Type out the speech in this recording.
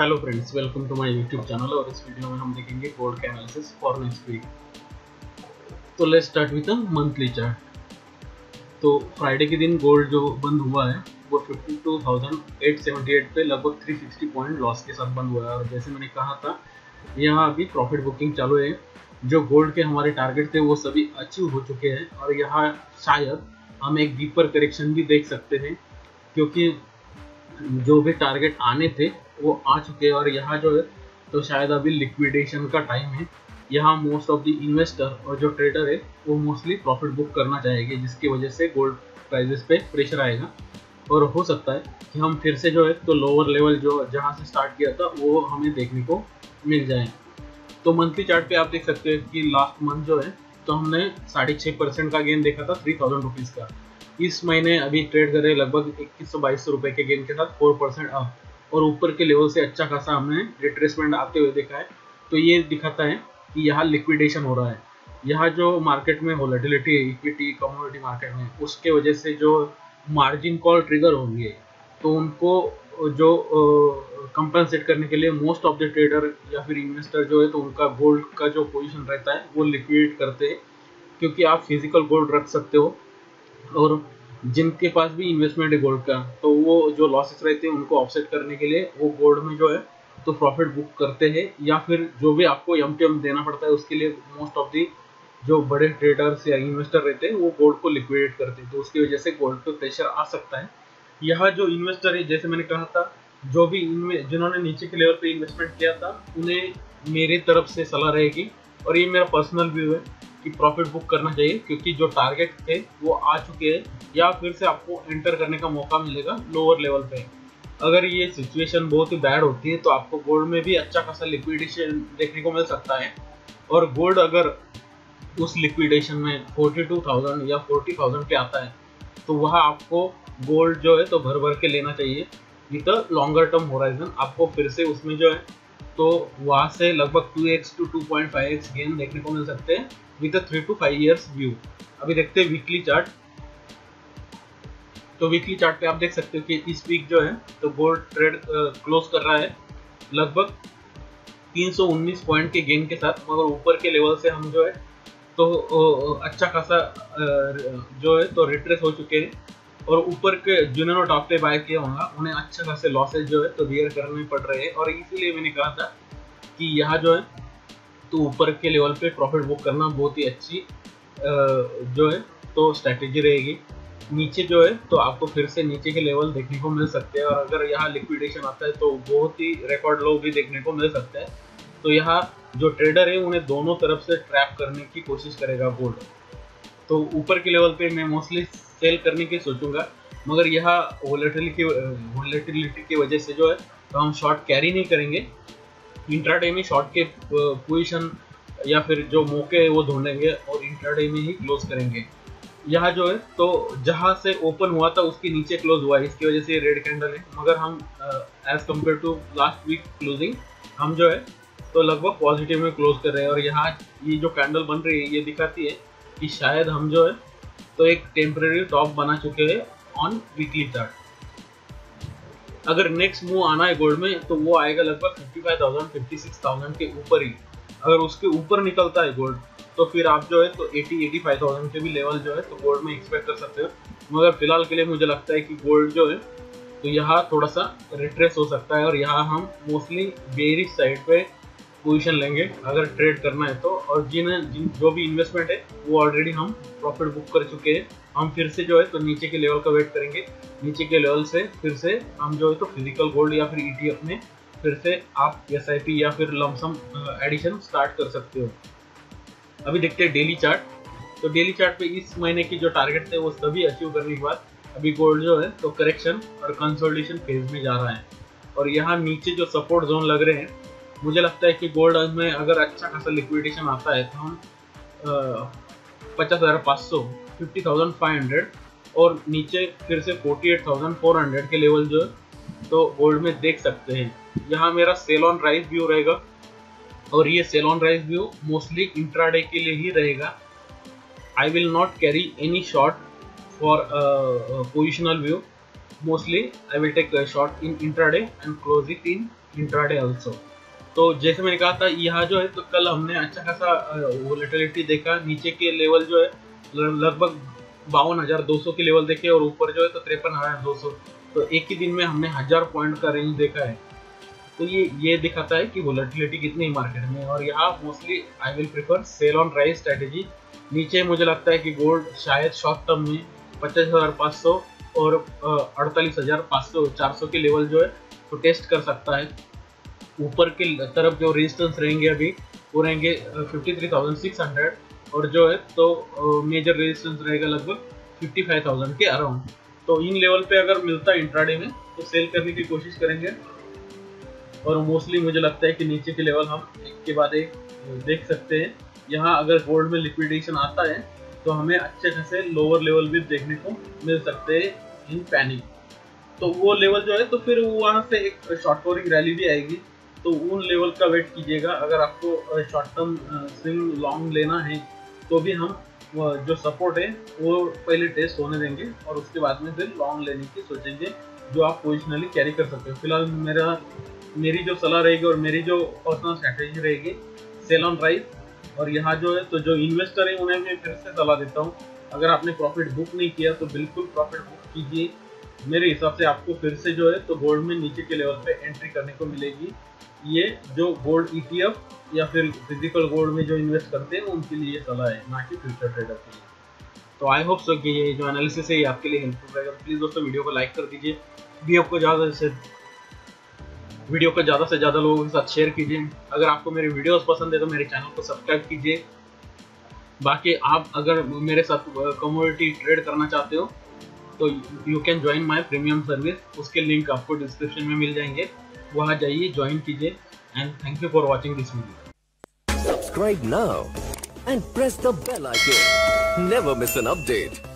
Hello friends, welcome to my YouTube channel. और इस video में हम देखेंगे गोल्ड का एनालिसिस फॉर नेक्स्ट वीक। तो let's start with monthly chart. तो फ्राइडे के दिन गोल्ड जो बंद हुआ है वो 52,878 पे लगभग 360 पॉइंट लॉस के साथ बंद हुआ है। और जैसे मैंने कहा था, यहाँ अभी प्रॉफिट बुकिंग चालू है। जो गोल्ड के हमारे टारगेट थे वो सभी अचीव हो चुके हैं और यहाँ शायद हम एक डीपर करेक्शन भी देख सकते हैं, क्योंकि जो भी टारगेट आने थे वो आ चुके हैं। और यहाँ जो है तो शायद अभी लिक्विडेशन का टाइम है। यहाँ मोस्ट ऑफ द इन्वेस्टर और जो ट्रेडर है वो मोस्टली प्रॉफिट बुक करना चाहेंगे, जिसकी वजह से गोल्ड प्राइजेस पे प्रेशर आएगा। और हो सकता है कि हम फिर से जो है तो लोअर लेवल जो जहाँ से स्टार्ट किया था वो हमें देखने को मिल जाए। तो मंथली चार्ट पे आप देख सकते हैं कि लास्ट मंथ जो है तो हमने 6.5% का गेन देखा था 3,000 रुपीज़ का। इस महीने अभी ट्रेड कर रहे लगभग 2100-2200 रुपये के गेन के साथ 4% अप, और ऊपर के लेवल से अच्छा खासा हमने रिट्रेसमेंट आते हुए देखा है। तो ये दिखाता है कि यहाँ लिक्विडेशन हो रहा है। यहाँ जो मार्केट में वोलेटिलिटी इक्विटी कमोडिटी मार्केट में, उसके वजह से जो मार्जिन कॉल ट्रिगर होंगे तो उनको जो कंपनसेट करने के लिए मोस्ट ऑफ द ट्रेडर या फिर इन्वेस्टर जो है तो उनका गोल्ड का जो पोजिशन रहता है वो लिक्विडेट करते हैं, क्योंकि आप फिजिकल गोल्ड रख सकते हो। और जिनके पास भी इन्वेस्टमेंट है गोल्ड का, तो वो जो लॉसेस रहते हैं उनको ऑफसेट करने के लिए वो गोल्ड में जो है तो प्रॉफिट बुक करते हैं, या फिर जो भी आपको MTM देना पड़ता है उसके लिए मोस्ट ऑफ दी जो बड़े ट्रेडर्स या इन्वेस्टर रहते हैं वो गोल्ड को लिक्विडेट करते हैं। तो उसकी वजह से गोल्ड पर प्रेशर आ सकता है। यह जो इन्वेस्टर है, जैसे मैंने कहा था, जो भी जिन्होंने नीचे के लेवल पर इन्वेस्टमेंट किया था उन्हें मेरे तरफ से सलाह रहेगी, और ये मेरा पर्सनल व्यू है कि प्रॉफिट बुक करना चाहिए, क्योंकि जो टारगेट थे वो आ चुके हैं या फिर से आपको एंटर करने का मौका मिलेगा लोअर लेवल पे। अगर ये सिचुएशन बहुत ही बैड होती है तो आपको गोल्ड में भी अच्छा खासा लिक्विडेशन देखने को मिल सकता है। और गोल्ड अगर उस लिक्विडेशन में 42,000 या 40,000 पे आता है तो वह आपको गोल्ड जो है तो भर भर के लेना चाहिए। नहीं तो लॉन्गर टर्म होराइजन आपको फिर से उसमें जो है तो वहाँ से लगभग 2x to 2.5x गेन देखने को मिल सकते हैं विद 3 to 5 years व्यू। अभी देखते हैं वीकली चार्ट। तो वीकली चार्ट पे आप देख सकते हो कि इस वीक जो है तो गोल्ड ट्रेड क्लोज कर रहा है लगभग 319 पॉइंट के गेन के साथ, मगर ऊपर के लेवल से हम जो है तो अच्छा खासा जो है तो रिट्रेस हो चुके हैं। और ऊपर के जिन्होंने टॉप पे बाय किया होगा उन्हें अच्छा खासे लॉसेज जो है तो बियर करने पड़ रहे हैं। और इसीलिए मैंने कहा था कि यहाँ जो है तो ऊपर के लेवल पे प्रॉफिट बुक करना बहुत ही अच्छी जो है तो स्ट्रैटेजी रहेगी। नीचे जो है तो आपको फिर से नीचे के लेवल देखने को मिल सकते हैं, और अगर यहाँ लिक्विडेशन आता है तो बहुत ही रिकॉर्ड लो भी देखने को मिल सकता है। तो यहाँ जो ट्रेडर है उन्हें दोनों तरफ से ट्रैप करने की कोशिश करेगा गोल्ड। तो ऊपर के लेवल पे मैं मोस्टली सेल करने की सोचूंगा, मगर यह वोलेटिलिटी की वजह से जो है तो हम शॉर्ट कैरी नहीं करेंगे। इंट्राडे में शॉर्ट के पोजीशन या फिर जो मौके है वो ढूंढेंगे और इंट्राडे में ही क्लोज करेंगे। यहाँ जो है तो जहाँ से ओपन हुआ था उसके नीचे क्लोज हुआ है, इसकी वजह से रेड कैंडल है। मगर हम as compare to last week closing हम जो है तो लगभग पॉजिटिव में क्लोज कर रहे हैं। और यहाँ ये जो कैंडल बन रही है ये दिखाती है कि शायद हम जो है तो एक टेम्प्रेरी टॉप बना चुके हैं ऑन वीकली चार्ट। अगर नेक्स्ट मूव आना है गोल्ड में तो वो आएगा लगभग 55,000 56,000 के ऊपर ही। अगर उसके ऊपर निकलता है गोल्ड तो फिर आप जो है तो 80-85,000 के भी लेवल जो है तो गोल्ड में एक्सपेक्ट कर सकते हो। मगर फिलहाल के लिए मुझे लगता है कि गोल्ड जो है तो यहाँ थोड़ा सा रिट्रेस हो सकता है, और यहाँ हम मोस्टली बेरिश साइड पे पोजीशन लेंगे अगर ट्रेड करना है तो। और जो भी इन्वेस्टमेंट है वो ऑलरेडी हम प्रॉफिट बुक कर चुके हैं। हम फिर से जो है तो नीचे के लेवल का वेट करेंगे। नीचे के लेवल से फिर से हम जो है तो फिजिकल गोल्ड या फिर ETF में फिर से आप SIP या फिर लमसम एडिशन स्टार्ट कर सकते हो। अभी देखते हैं डेली चार्ट। तो डेली चार्ट पे इस महीने की जो टारगेट थे वो सभी अचीव करने के बाद अभी गोल्ड जो है तो करेक्शन और कंसोलिडेशन फेज में जा रहा है। और यहाँ नीचे जो सपोर्ट जोन लग रहे हैं, मुझे लगता है कि गोल्ड में अगर अच्छा खासा लिक्विडेशन आता है तो हम 50,500 50,500 और नीचे फिर से 48,400 के लेवल जो है तो गोल्ड में देख सकते हैं। यहाँ मेरा सेल ऑन राइज व्यू रहेगा, और ये sell on rise view mostly intraday के लिए ही रहेगा। I will not carry any short for positional view. Mostly I will take short in intraday and close it in intraday also. तो जैसे मैंने कहा था यहाँ जो है तो कल हमने अच्छा खासा वोलेटिलिटी देखा, नीचे के लेवल जो है लगभग 52,200 के लेवल देखे और ऊपर जो है तो 53,200। तो एक ही दिन में हमने 1000 पॉइंट का रेंज देखा है। तो ये दिखाता है कि वोलेटिलिटी कितनी है मार्केट में। और यहाँ mostly I will prefer sell on rise strategy. नीचे मुझे लगता है कि गोल्ड शायद शॉर्ट टर्म में 50,500 और 48,400 के लेवल जो है तो टेस्ट कर सकता है। ऊपर की तरफ जो रेजिस्टेंस रहेंगे अभी वो रहेंगे 53,600 और जो है तो मेजर रेजिस्टेंस रहेगा लगभग 55,000 के अराउंड। तो इन लेवल पे अगर मिलता है इंट्राडे में तो सेल करने की कोशिश करेंगे। और मोस्टली मुझे लगता है कि नीचे के लेवल हम एक के बाद एक देख सकते हैं। यहाँ अगर गोल्ड में लिक्विडेशन आता है तो हमें अच्छे खासे लोअर लेवल भी देखने को मिल सकते हैं इन पैनिक। तो वो लेवल जो है तो फिर वहाँ से एक शॉर्ट कवरिंग रैली भी आएगी, तो उन लेवल का वेट कीजिएगा। अगर आपको शॉर्ट टर्म स्विंग लॉन्ग लेना है तो भी हम जो सपोर्ट है वो पहले टेस्ट होने देंगे और उसके बाद में फिर लॉन्ग लेने की सोचेंगे, जो आप पोजिशनली कैरी कर सकते हो। फिलहाल मेरी जो सलाह रहेगी और मेरी जो पर्सनल स्ट्रैटेजी रहेगी सेल ऑन राइज। और यहाँ जो है तो जो इन्वेस्टर है उन्हें मैं फिर से सलाह देता हूँ, अगर आपने प्रॉफिट बुक नहीं किया तो बिल्कुल प्रॉफिट बुक कीजिए। मेरे हिसाब से आपको फिर से जो है तो गोल्ड में नीचे के लेवल पे एंट्री करने को मिलेगी। ये जो गोल्ड ETF या फिर फिजिकल गोल्ड में जो इन्वेस्ट करते हैं उनके लिए ये सलाह है, ना कि फ्यूचर ट्रेडर के लिए। तो आई होप सो कि ये जो एनालिसिस है ये आपके लिए हेल्पफुल रहेगा। प्लीज़ दोस्तों वीडियो को लाइक कर दीजिए, वीडियो को ज़्यादा से ज़्यादा लोगों के साथ शेयर कीजिए। अगर आपको मेरे वीडियोस पसंद है तो मेरे चैनल को सब्सक्राइब कीजिए। बाकी आप अगर मेरे साथ कमोडिटी ट्रेड करना चाहते हो तो you can join my premium service, उसके लिंक आपको डिस्क्रिप्शन में मिल जाएंगे, वहाँ जाइए ज्वाइन कीजिए। And thank you for watching this video. Subscribe now and press the bell icon, never miss an update.